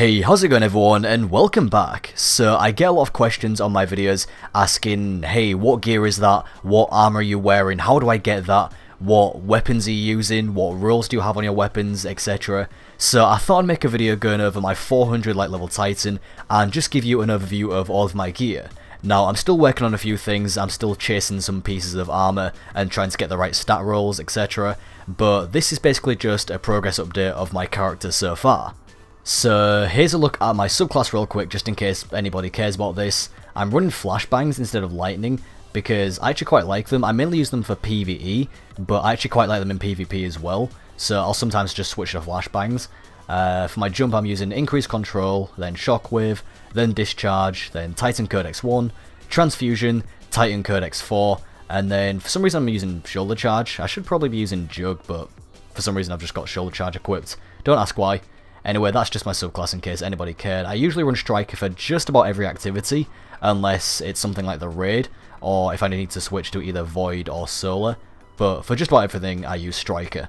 Hey, how's it going everyone, and welcome back. So I get a lot of questions on my videos asking, hey, what gear is that, what armor are you wearing, how do I get that, what weapons are you using, what rules do you have on your weapons, etc. So I thought I'd make a video going over my 400 light level Titan and just give you an overview of all of my gear. Now, I'm still working on a few things, I'm still chasing some pieces of armour and trying to get the right stat rolls, etc. But this is basically just a progress update of my character so far. So here's a look at my subclass real quick, just in case anybody cares about this. I'm running flashbangs instead of lightning because I actually quite like them. I mainly use them for PvE, but I actually quite like them in PvP as well. So I'll sometimes just switch to flashbangs. For my jump I'm using increased control, then shockwave, then discharge, then Titan Codex 1, transfusion, Titan Codex 4, and then for some reason I'm using shoulder charge. I should probably be using jug, but for some reason I've just got shoulder charge equipped. Don't ask why. Anyway, that's just my subclass in case anybody cared. I usually run Striker for just about every activity, unless it's something like the Raid, or if I need to switch to either Void or Solar, but for just about everything I use Striker.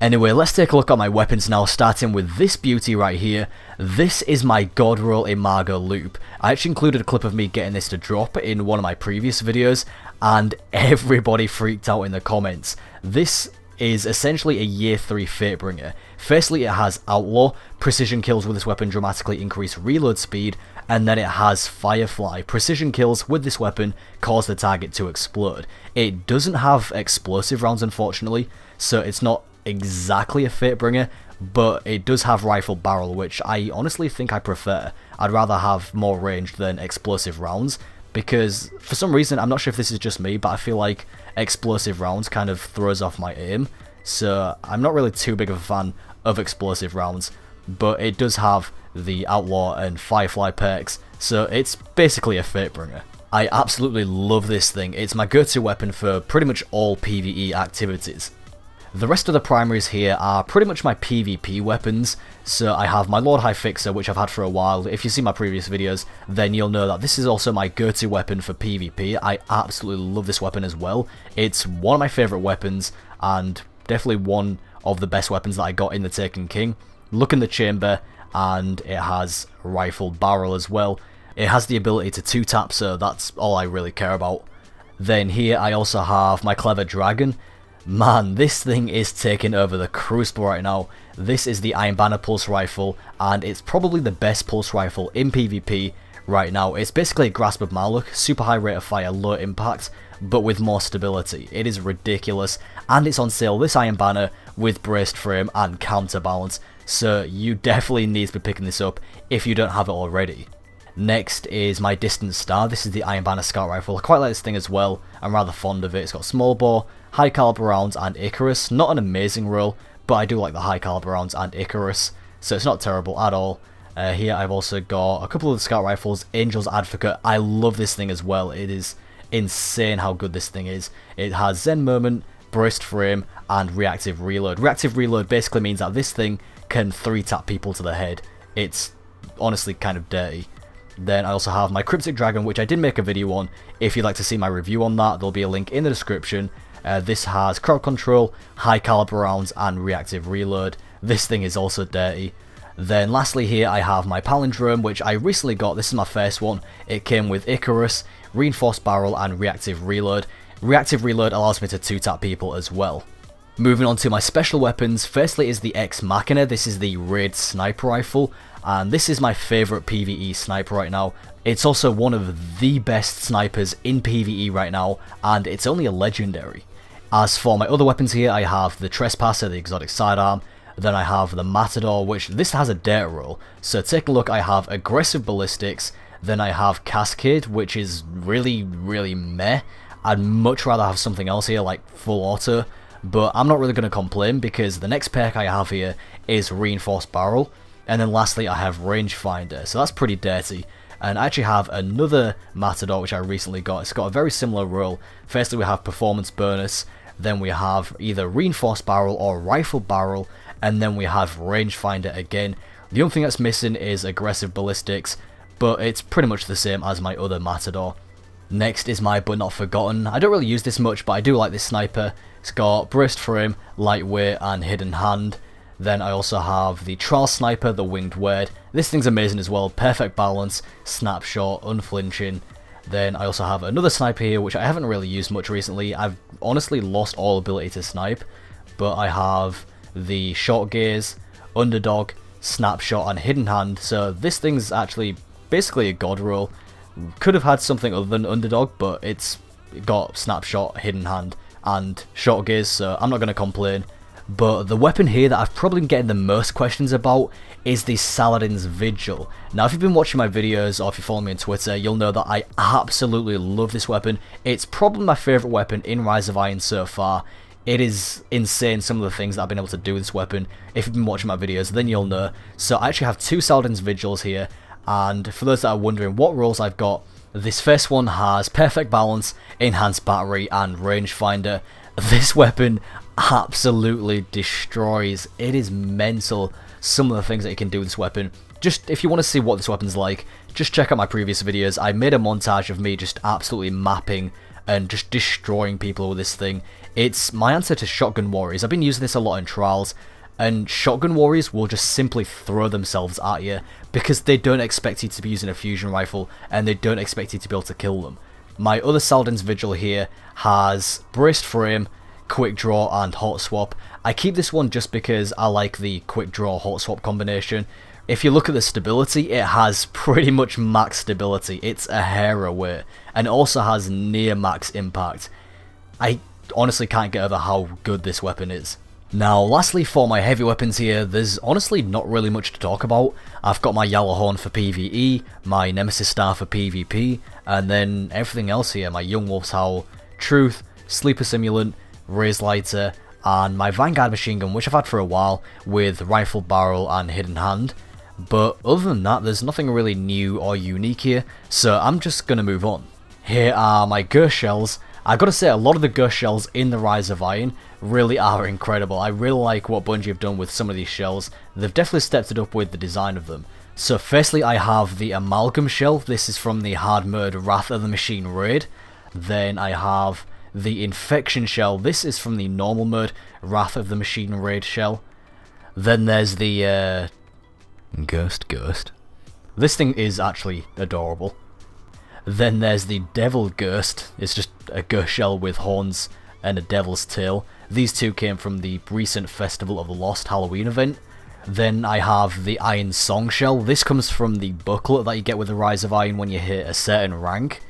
Anyway, let's take a look at my weapons now, starting with this beauty right here. This is my God Roll Imago Loop. I actually included a clip of me getting this to drop in one of my previous videos, and everybody freaked out in the comments. This is essentially a Year 3 Fatebringer. Firstly, it has Outlaw, precision kills with this weapon dramatically increase reload speed, and then it has Firefly, precision kills with this weapon cause the target to explode. It doesn't have explosive rounds unfortunately, so it's not exactly a Fatebringer, but it does have Rifle Barrel, which I honestly think I prefer. I'd rather have more range than explosive rounds, because for some reason, I'm not sure if this is just me, but I feel like explosive rounds kind of throws off my aim, so I'm not really too big of a fan of explosive rounds, but it does have the Outlaw and Firefly perks, so it's basically a Fatebringer. I absolutely love this thing. It's my go-to weapon for pretty much all PvE activities. The rest of the primaries here are pretty much my PvP weapons, so I have my Lord High Fixer, which I've had for a while. If you see my previous videos, then you'll know that this is also my go-to weapon for PvP. I absolutely love this weapon as well. It's one of my favourite weapons, and definitely one of the best weapons that I got in the Taken King. Look in the chamber, and it has Rifle Barrel as well. It has the ability to 2-tap, so that's all I really care about. Then here I also have my Clever Dragon. Man, this thing is taking over the Crucible right now. This is the Iron Banner Pulse Rifle, and it's probably the best Pulse Rifle in PvP right now. It's basically a Grasp of Malok, super high rate of fire, low impact, but with more stability. It is ridiculous, and it's on sale, this Iron Banner, with Braced Frame and Counterbalance, so you definitely need to be picking this up if you don't have it already. Next is my Distant Star. This is the Iron Banner Scout Rifle. I quite like this thing as well. I'm rather fond of it. It's got small bore, high caliber rounds and Icarus. Not an amazing roll, but I do like the high caliber rounds and Icarus, so it's not terrible at all. Here I've also got a couple of the Scout Rifles. Angel's Advocate. I love this thing as well. It is insane how good this thing is. It has Zen Moment, Braced Frame and Reactive Reload. Reactive Reload basically means that this thing can 3-tap people to the head. It's honestly kind of dirty. Then I also have my Cryptic Dragon, which I did make a video on. If you'd like to see my review on that, there'll be a link in the description. This has crowd control, high caliber rounds, and reactive reload. This thing is also dirty. Then lastly here I have my Palindrome, which I recently got. This is my first one. It came with Icarus, Reinforced Barrel, and reactive reload. Reactive reload allows me to 2-tap people as well. Moving on to my special weapons, firstly is the Ex Machina. This is the Raid Sniper Rifle, and this is my favourite PvE sniper right now. It's also one of the best snipers in PvE right now, and it's only a legendary. As for my other weapons here, I have the Trespasser, the exotic sidearm, then I have the Matador, which this has a data roll. So take a look, I have Aggressive Ballistics, then I have Cascade, which is really meh. I'd much rather have something else here, like Full Auto. But I'm not really going to complain because the next perk I have here is Reinforced Barrel. And then lastly I have Rangefinder, so that's pretty dirty. And I actually have another Matador which I recently got. It's got a very similar role. Firstly we have Performance Bonus, then we have either Reinforced Barrel or Rifle Barrel, and then we have Rangefinder again. The only thing that's missing is Aggressive Ballistics, but it's pretty much the same as my other Matador. Next is my But Not Forgotten. I don't really use this much, but I do like this sniper. It's got Braced Frame, Lightweight and Hidden Hand. Then I also have the Trial Sniper, the Winged Word. This thing's amazing as well, perfect balance, snapshot, unflinching. Then I also have another sniper here, which I haven't really used much recently. I've honestly lost all ability to snipe, but I have the Shotgaze, Underdog, Snapshot and Hidden Hand, so this thing's actually basically a god roll. Could have had something other than Underdog, but it's got Snapshot, Hidden Hand and Shotgaze, so I'm not going to complain. But the weapon here that I've probably been getting the most questions about is the Saladin's Vigil. Now if you've been watching my videos or if you follow me on Twitter, you'll know that I absolutely love this weapon. It's probably my favourite weapon in Rise of Iron so far. It is insane some of the things that I've been able to do with this weapon. If you've been watching my videos, then you'll know. So I actually have two Saladin's Vigils here, and for those that are wondering what roles I've got, this first one has Perfect Balance, Enhanced Battery and Rangefinder. This weapon absolutely destroys. It is mental, some of the things that you can do with this weapon. Just if you want to see what this weapon's like, just check out my previous videos. I made a montage of me just absolutely mapping and just destroying people with this thing. It's my answer to Shotgun Warriors. I've been using this a lot in trials, and Shotgun Warriors will just simply throw themselves at you because they don't expect you to be using a fusion rifle and they don't expect you to be able to kill them. My other Saladin's Vigil here has Braced Frame, Quick Draw and Hot Swap. I keep this one just because I like the Quick Draw Hot Swap combination. If you look at the stability, it has pretty much max stability. It's a hair away, and it also has near max impact. I honestly can't get over how good this weapon is. Now lastly, for my heavy weapons here, there's honestly not really much to talk about. I've got my Yellowhorn for PvE, my Nemesis Star for PvP, and then everything else here, my Young Wolf's Howl, Truth, Sleeper Simulant, Raze Lighter, and my Vanguard machine gun, which I've had for a while, with Rifle Barrel and Hidden Hand. But other than that, there's nothing really new or unique here, so I'm just going to move on. Here are my Ghost Shells. I've got to say, a lot of the Ghost Shells in the Rise of Iron really are incredible. I really like what Bungie have done with some of these shells. They've definitely stepped it up with the design of them. So firstly, I have the Amalgam Shell. This is from the hard mode Wrath of the Machine raid. Then I have the Infection Shell. This is from the normal mode Wrath of the Machine raid shell. Then there's the Ghost. This thing is actually adorable. Then there's the Devil Ghost. It's just a ghost shell with horns and a devil's tail. These two came from the recent Festival of the Lost Halloween event. Then I have the Iron Song Shell. This comes from the bucklet that you get with the Rise of Iron when you hit a certain rank.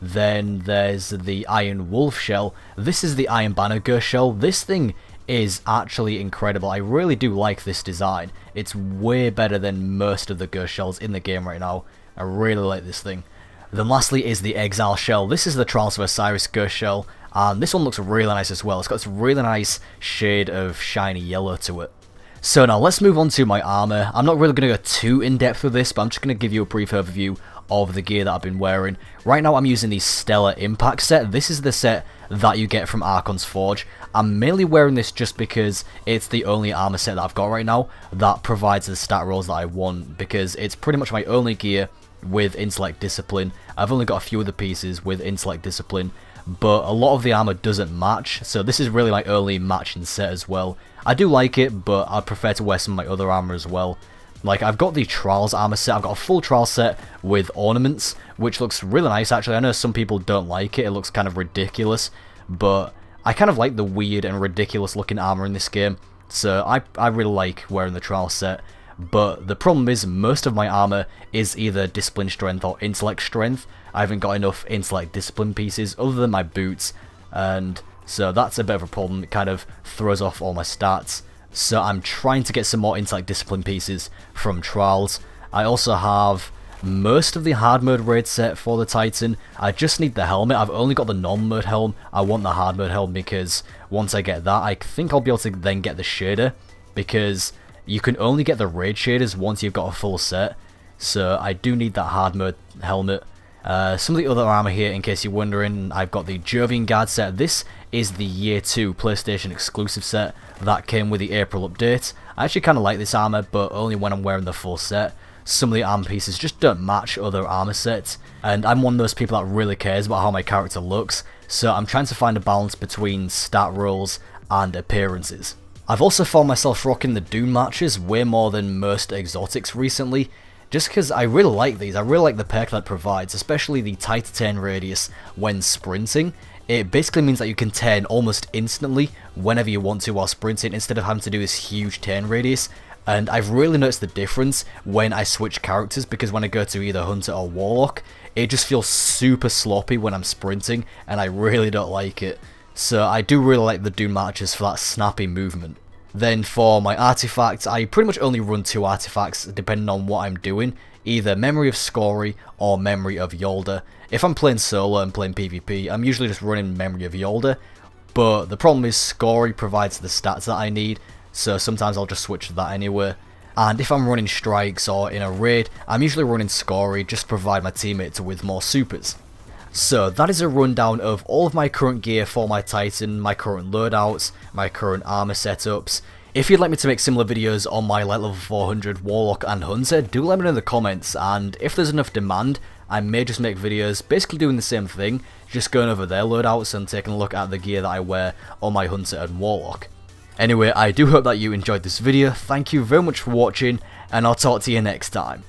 Then there's the Iron Wolf Shell. This is the Iron Banner Ghost Shell. This thing is actually incredible. I really do like this design. It's way better than most of the Ghost Shells in the game right now. I really like this thing. Then lastly is the Exile Shell. This is the Trials of Osiris Ghost Shell, and this one looks really nice as well. It's got this really nice shade of shiny yellow to it. So now let's move on to my armor. I'm not really going to go too in depth with this, but I'm just going to give you a brief overview of the gear that I've been wearing. Right now I'm using the Stellar Impact set. This is the set that you get from Archon's Forge. I'm mainly wearing this just because it's the only armor set that I've got right now that provides the stat rolls that I want, because it's pretty much my only gear with Intellect Discipline. I've only got a few of the pieces with Intellect Discipline, but a lot of the armor doesn't match, so this is really my only matching set as well. I do like it, but I prefer to wear some of my other armor as well. Like, I've got the Trials armor set. I've got a full trial set with ornaments, which looks really nice actually. I know some people don't like it, it looks kind of ridiculous, but I kind of like the weird and ridiculous looking armor in this game, so I really like wearing the trial set. But the problem is most of my armor is either Discipline Strength or Intellect Strength. I haven't got enough Intellect Discipline pieces other than my boots, and so that's a bit of a problem. It kind of throws off all my stats. So I'm trying to get some more Intellect Discipline pieces from Trials. I also have most of the hard mode raid set for the Titan. I just need the helmet. I've only got the normal mode helm. I want the hard mode helm because once I get that, I think I'll be able to then get the shader, because you can only get the raid shaders once you've got a full set, so I do need that hard mode helmet. Some of the other armor here, in case you're wondering, I've got the Jovian Guard set. This is the Year 2 PlayStation exclusive set that came with the April update. I actually kind of like this armor, but only when I'm wearing the full set. Some of the armor pieces just don't match other armor sets, and I'm one of those people that really cares about how my character looks, so I'm trying to find a balance between stat rolls and appearances. I've also found myself rocking the Doom matches way more than most exotics recently, just because I really like these. I really like the perk that provides, especially the Titan radius when sprinting. It basically means that you can turn almost instantly whenever you want to while sprinting, instead of having to do this huge turn radius. And I've really noticed the difference when I switch characters, because when I go to either Hunter or Warlock, it just feels super sloppy when I'm sprinting, and I really don't like it. So I do really like the Doom Marches for that snappy movement. Then for my artifacts, I pretty much only run two artifacts depending on what I'm doing, either Memory of Scori or Memory of Yolda. If I'm playing solo and playing PvP, I'm usually just running Memory of Yolda, but the problem is Scori provides the stats that I need, so sometimes I'll just switch to that anyway. And if I'm running strikes or in a raid, I'm usually running Scori just to provide my teammates with more supers. So that is a rundown of all of my current gear for my Titan, my current loadouts, my current armor setups. If you'd like me to make similar videos on my level 400 Warlock and Hunter, do let me know in the comments, and if there's enough demand, I may just make videos basically doing the same thing, just going over their loadouts and taking a look at the gear that I wear on my Hunter and Warlock. Anyway, I do hope that you enjoyed this video, thank you very much for watching, and I'll talk to you next time.